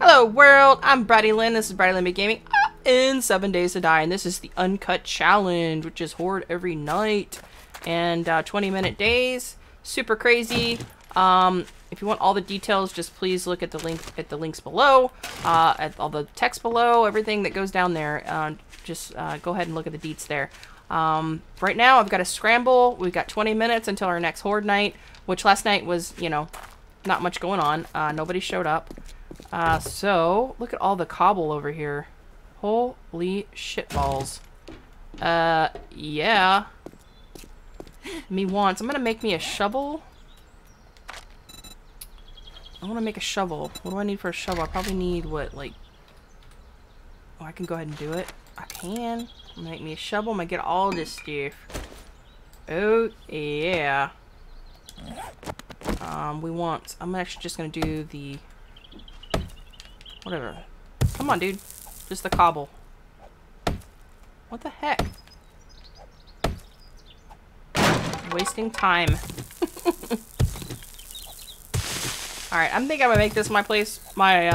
Hello world, I'm Bratty Lynn, this is Bratty Lynn Be Gaming in 7 Days to Die, and this is the Uncut Challenge, which is horde every night and 20-minute days. Super crazy. If you want all the details, just please look at the link at the links below, at all the text below, everything that goes down there. Just go ahead and look at the deets there. Right now I've got a scramble. We've got 20 minutes until our next horde night, which last night was, you know, not much going on. Nobody showed up. So look at all the cobble over here. Holy shit balls. Yeah. Me wants. I'm gonna make me a shovel. I want to make a shovel. What do I need for a shovel? I probably need what, like... Oh, I can go ahead and do it. I can. I'm gonna make me a shovel. I'm gonna get all this stuff. Oh, yeah. We want... I'm actually just gonna do the... Whatever. Come on, dude. Just the cobble. What the heck? I'm wasting time. Alright, I think I'm gonna make this my place, my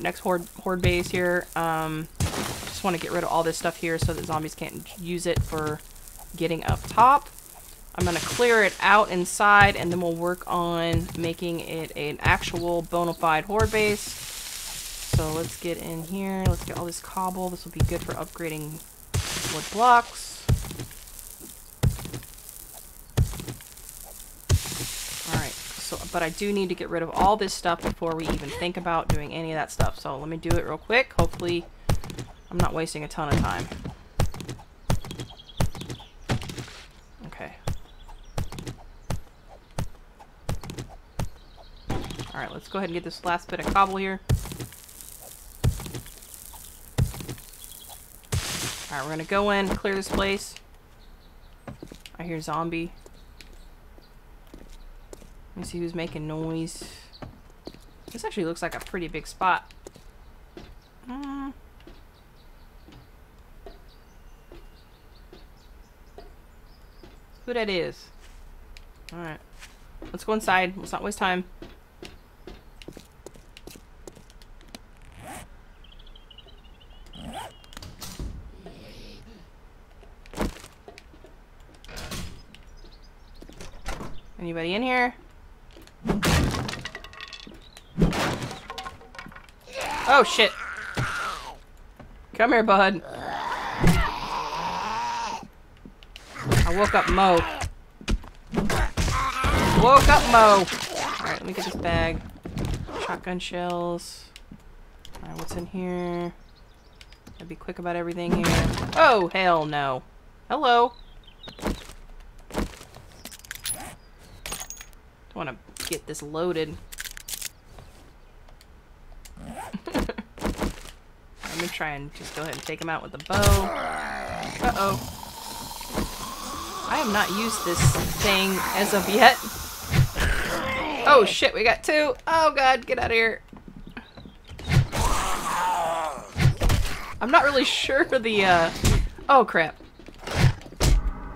next horde base here. Just want to get rid of all this stuff here so that zombies can't use it for getting up top. I'm gonna clear it out inside, and then we'll work on making it an actual bona fide horde base. So let's get in here. Let's get all this cobble. This will be good for upgrading wood blocks. But I do need to get rid of all this stuff before we even think about doing any of that stuff. So let me do it real quick. Hopefully I'm not wasting a ton of time. Okay. Alright, let's go ahead and get this last bit of cobble here. Alright, we're gonna go in, clear this place. I hear zombie. Let me see who's making noise. This actually looks like a pretty big spot. Who that is? Alright. Let's go inside. Let's not waste time. Anybody in here? Oh shit. Come here, bud. I woke up Mo. Woke up Mo. Alright, let me get this bag. Shotgun shells. Alright, what's in here? Gotta be quick about everything here. Oh, hell no. Hello. I want to get this loaded. Let me try and just go ahead and take him out with the bow. Uh-oh. I have not used this thing as of yet. Oh shit, we got two. Oh god, get out of here. I'm not really sure for the, Oh crap.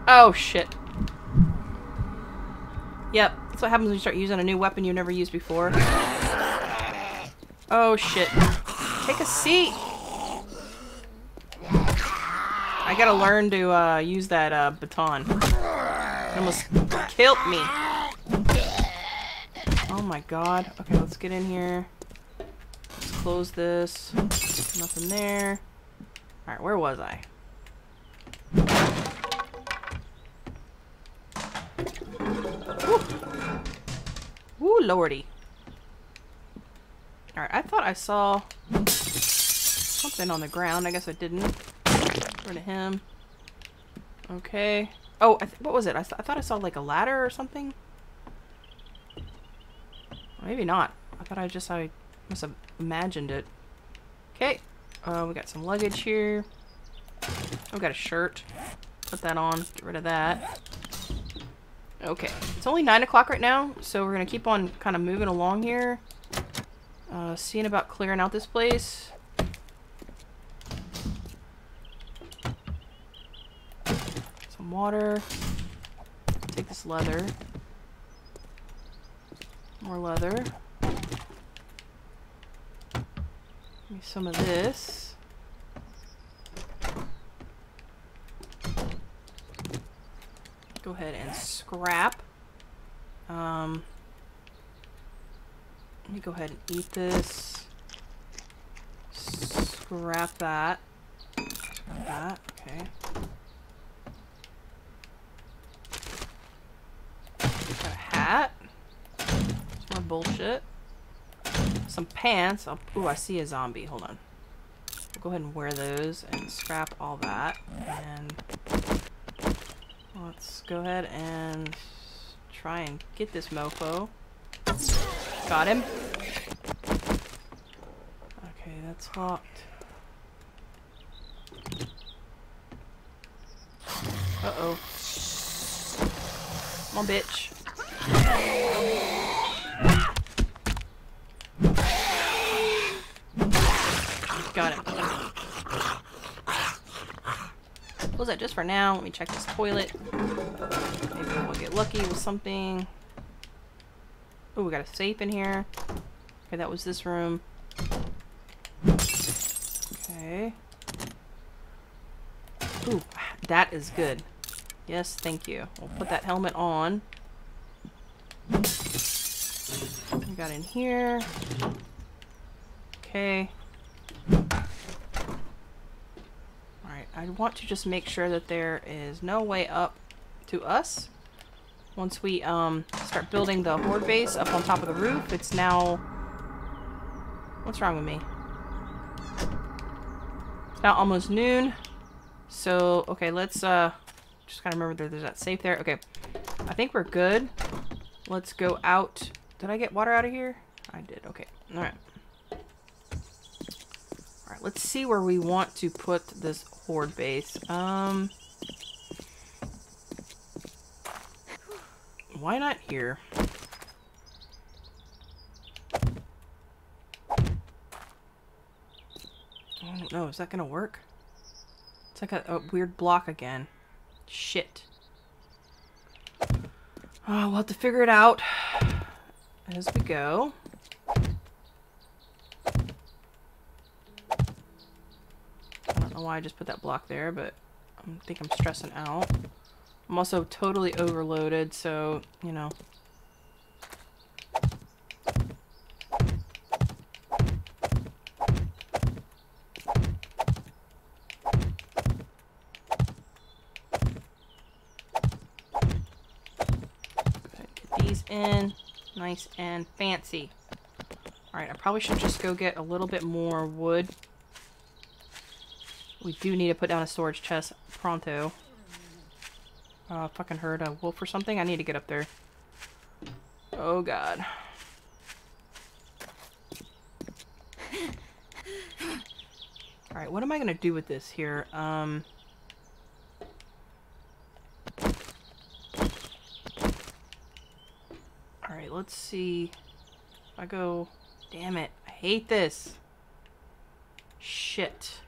Oh shit. Yep. That's what happens when you start using a new weapon you never used before. Oh shit. Take a seat! I gotta learn to use that baton. It almost killed me. Oh my god. Okay, let's get in here. Let's close this. Nothing there. Alright, where was I? Ooh, lordy. Alright, I thought I saw something on the ground. I guess I didn't. Rid of him. Okay. Oh, what was it? I thought I saw like a ladder or something? Maybe not. I thought I must have imagined it. Okay. We got some luggage here. I've got a shirt. Put that on. Get rid of that. Okay, it's only 9 o'clock right now, so we're going to keep on kind of moving along here. Seeing about clearing out this place. Some water. Take this leather. More leather. Give me some of this. Go ahead and scrap. Let me go ahead and eat this. Scrap that. Scrap that. Okay. Got a hat. Some more bullshit. Some pants. I'll, ooh, I see a zombie. Hold on. I'll go ahead and wear those and scrap all that. And let's go ahead and try and get this mofo. Got him. Okay, that's locked. Uh-oh. Come on, bitch. Got him. What was that just for now? Let me check this toilet. Maybe we'll get lucky with something. Oh, we got a safe in here. Okay, that was this room. Okay. Ooh, that is good. Yes, thank you. We'll put that helmet on. We got in here. Okay. Alright, I want to just make sure that there is no way up to us. Once we start building the horde base up on top of the roof, it's now... What's wrong with me? It's now almost noon. So, okay, let's... just gotta remember that there's that safe there. Okay, I think we're good. Let's go out. Did I get water out of here? I did, okay. Alright. Alright, let's see where we want to put this horde base. Why not here? I don't know. Is that gonna work? It's like a weird block again. Shit. Oh, we'll have to figure it out as we go. I don't know why I just put that block there, but I think I'm stressing out. I'm also totally overloaded, so, you know. Get these in. Nice and fancy. Alright, I probably should just go get a little bit more wood. We do need to put down a storage chest pronto. I fucking heard a wolf or something. I need to get up there. Oh god. Alright, what am I gonna do with this here? Alright, let's see. If I go... Damn it. I hate this. Shit.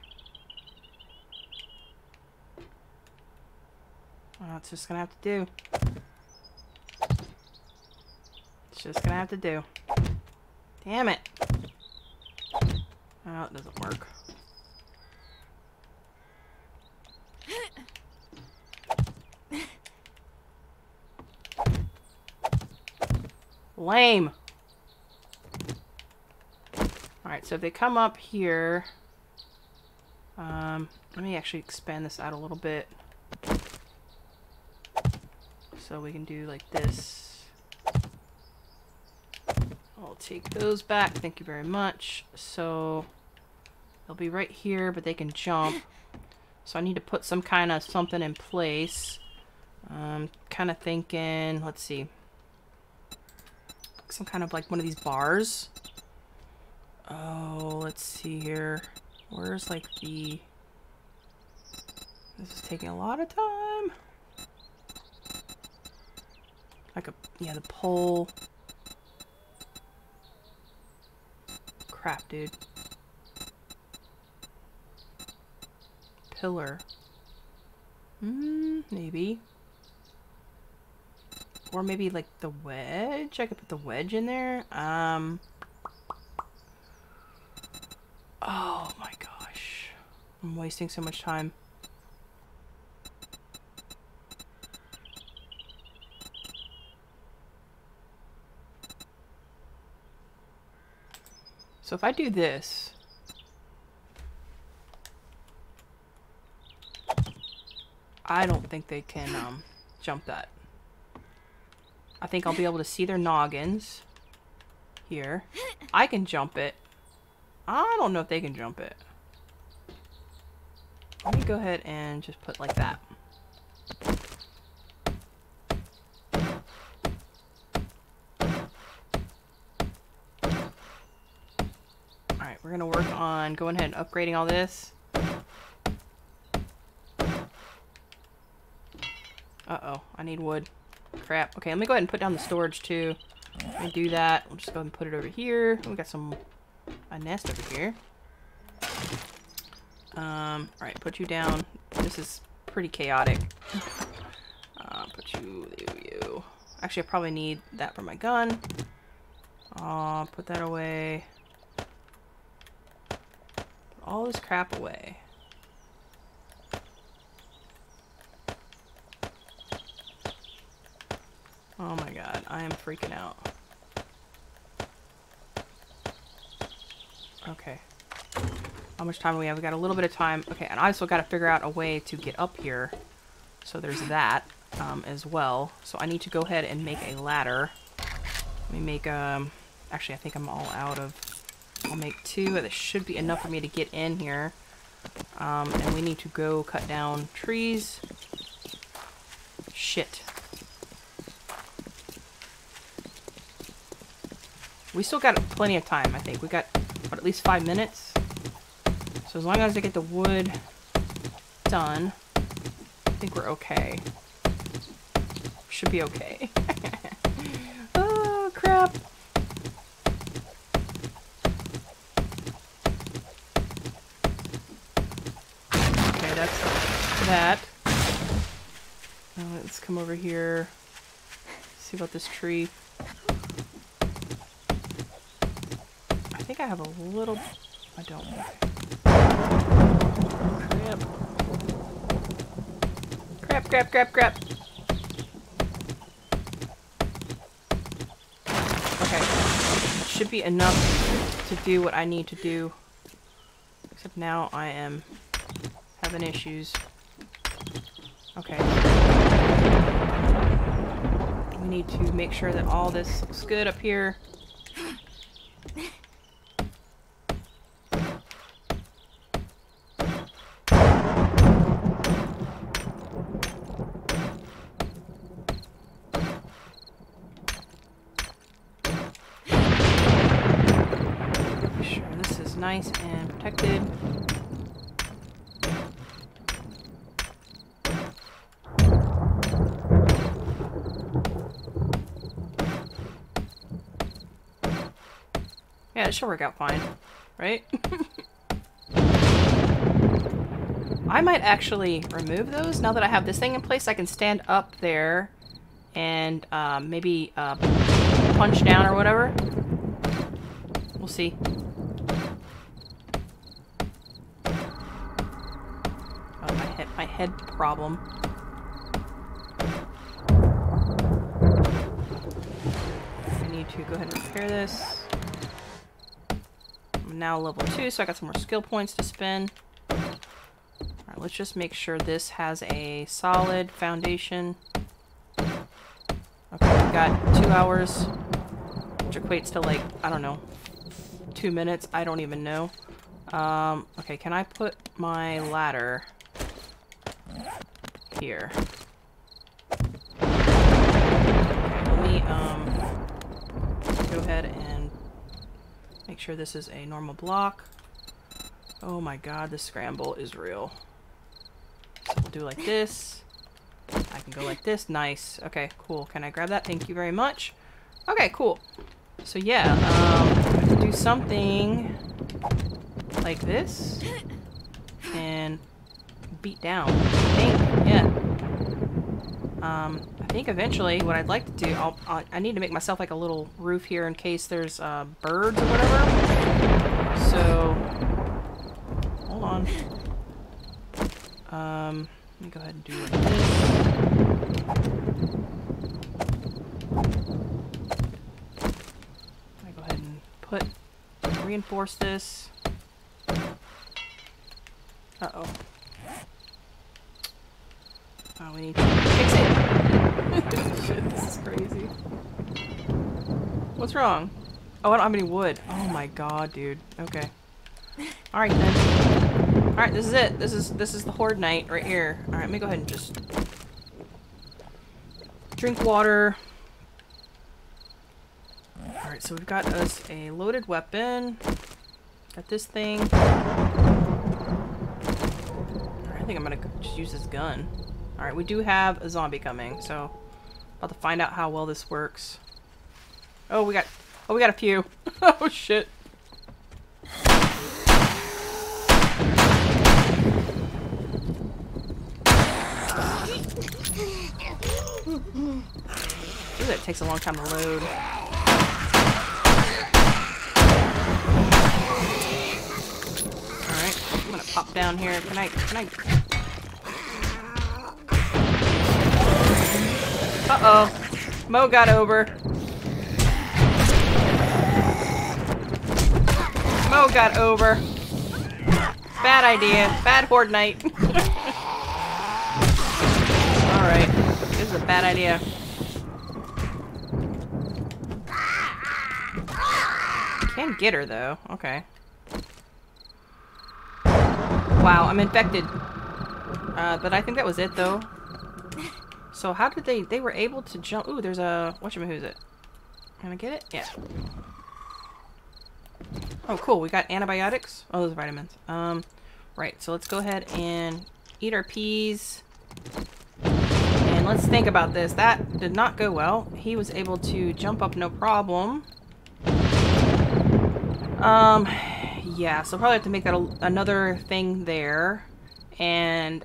Well, it's just gonna have to do. It's just gonna have to do. Damn it! Oh, it doesn't work. Lame! Alright, so if they come up here... let me actually expand this out a little bit. So we can do like this. I'll take those back. Thank you very much. So they'll be right here, but they can jump. So I need to put some kind of something in place. Kind of thinking, let's see. Some kind of like one of these bars. Oh, let's see here. Where's like the... This is taking a lot of time. Like a, yeah, the pole. Crap, dude. Pillar. Maybe. Or maybe like the wedge? I could put the wedge in there. Oh my gosh. I'm wasting so much time. So if I do this, I don't think they can jump that. I think I'll be able to see their noggins here. I can jump it. I don't know if they can jump it. Let me go ahead and just put like that. Alright, we're gonna work on going ahead and upgrading all this. Uh-oh, I need wood. Crap. Okay, let me go ahead and put down the storage too. Let me do that. We'll just go ahead and put it over here. We got a nest over here. Alright, put you down. This is pretty chaotic. Put you. Actually, I probably need that for my gun. I'll put that away. Put all this crap away. Oh my god, I am freaking out. Okay. How much time do we have? We got a little bit of time. Okay, and I also got to figure out a way to get up here. So there's that as well. So I need to go ahead and make a ladder. Let me make, actually I think I'm all out of, I'll make two. That should be enough for me to get in here. And we need to go cut down trees. Shit. We still got plenty of time, I think. We got, what, at least 5 minutes? So as long as I get the wood done, I think we're okay. Should be okay. Oh, crap. Okay, that's that. Let's come over here. See about this tree. I think I have a little... I don't know. Crap. Crap, crap, crap, crap. Okay. Should be enough to do what I need to do. Except now I am having issues. Okay. We need to make sure that all this looks good up here. Nice and protected. Yeah, it should work out fine, right? I might actually remove those. Now that I have this thing in place, I can stand up there and maybe punch down or whatever. We'll see. My head problem. I need to go ahead and repair this. I'm now level 2, so I got some more skill points to spend. Alright, let's just make sure this has a solid foundation. Okay, we've got 2 hours, which equates to like, I don't know, 2 minutes. I don't even know. Okay, can I put my ladder here? Let me go ahead and make sure this is a normal block. Oh my god, the scramble is real. So we'll do like this. I can go like this. Nice. Okay, cool. Can I grab that? Thank you very much. Okay, cool. So yeah, I can do something like this and beat down, I think. Yeah. I think eventually what I'd like to do, I need to make myself like a little roof here in case there's birds or whatever. So, hold on. Let me go ahead and do this. I go ahead and put, reinforce this. Uh-oh. Oh, we need to fix it! Shit, this is crazy. What's wrong? Oh, I don't have any wood. Oh my god, dude. Okay. Alright then. Alright, this is it. This is the horde night right here. Alright, let me go ahead and just drink water. Alright, so we've got us a loaded weapon. Got this thing. I think I'm gonna just use this gun. Alright, we do have a zombie coming, so about to find out how well this works. Oh, we got a few. Oh, shit. Ooh, that takes a long time to load. Alright, I'm gonna pop down here. Can I... Uh-oh. Mo got over. Mo got over. Bad idea. Bad horde night. Alright. This is a bad idea. Can't get her, though. Okay. Wow, I'm infected. But I think that was it, though. So how did they were able to jump? Ooh, there's a, who's it? Can I get it? Yeah. Oh, cool. We got antibiotics. Oh, those are vitamins. Right. So let's go ahead and eat our peas. And let's think about this. That did not go well. He was able to jump up, no problem. Yeah. So probably have to make that another thing there, and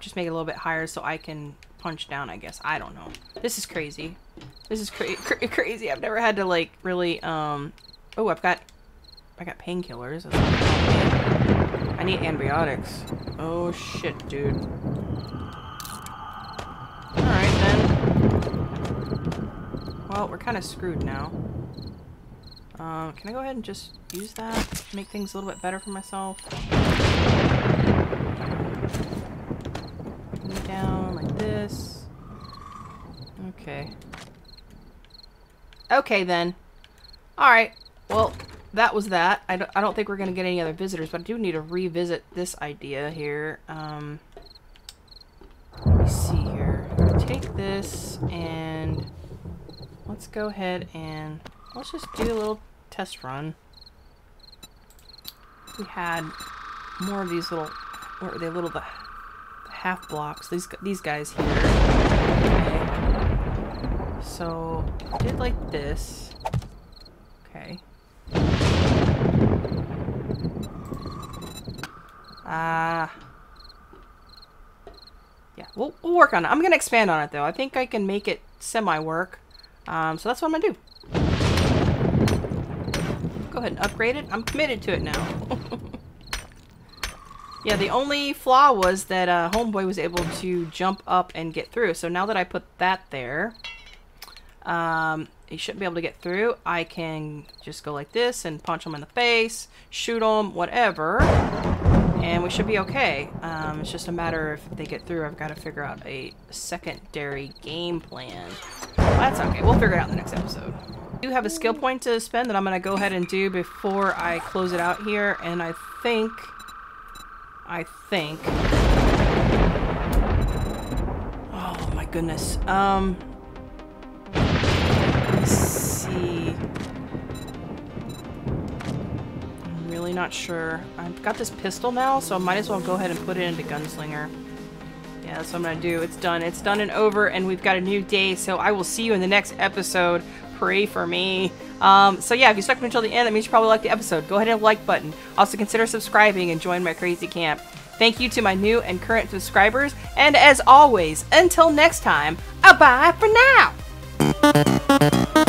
just make it a little bit higher so I can punch down, I guess. I don't know. This is crazy. This is crazy. I've never had to, like, really, Oh, I got painkillers. I need antibiotics. Oh, shit, dude. Alright, then. Well, we're kind of screwed now. Can I go ahead and just use that? Make things a little bit better for myself? Down like this. Okay. Okay, then. Alright. Well, that was that. I don't think we're going to get any other visitors, but I do need to revisit this idea here. Let me see here. Take this and let's go ahead and let's just do a little test run. We had more of these little, what were they, little, the half blocks, these guys here. Okay. So I did like this. Okay. Yeah, we'll work on it. I'm gonna expand on it though. I think I can make it semi-work. So that's what I'm gonna do. Go ahead and upgrade it. I'm committed to it now. Yeah, the only flaw was that Homeboy was able to jump up and get through. So now that I put that there, he shouldn't be able to get through. I can just go like this and punch him in the face, shoot him, whatever, and we should be okay. It's just a matter of if they get through, I've got to figure out a secondary game plan. That's okay. We'll figure it out in the next episode. I do have a skill point to spend that I'm going to go ahead and do before I close it out here, and I think. Oh my goodness. Let's see. I'm really not sure. I've got this pistol now, so I might as well go ahead and put it into Gunslinger. Yeah, that's what I'm gonna do. It's done. It's done and over, and we've got a new day, so I will see you in the next episode. Pray for me. So yeah, if you stuck until the end, that means you probably liked the episode. Go ahead and hit the like button. Also consider subscribing and join my crazy camp. Thank you to my new and current subscribers, and as always, until next time, bye for now!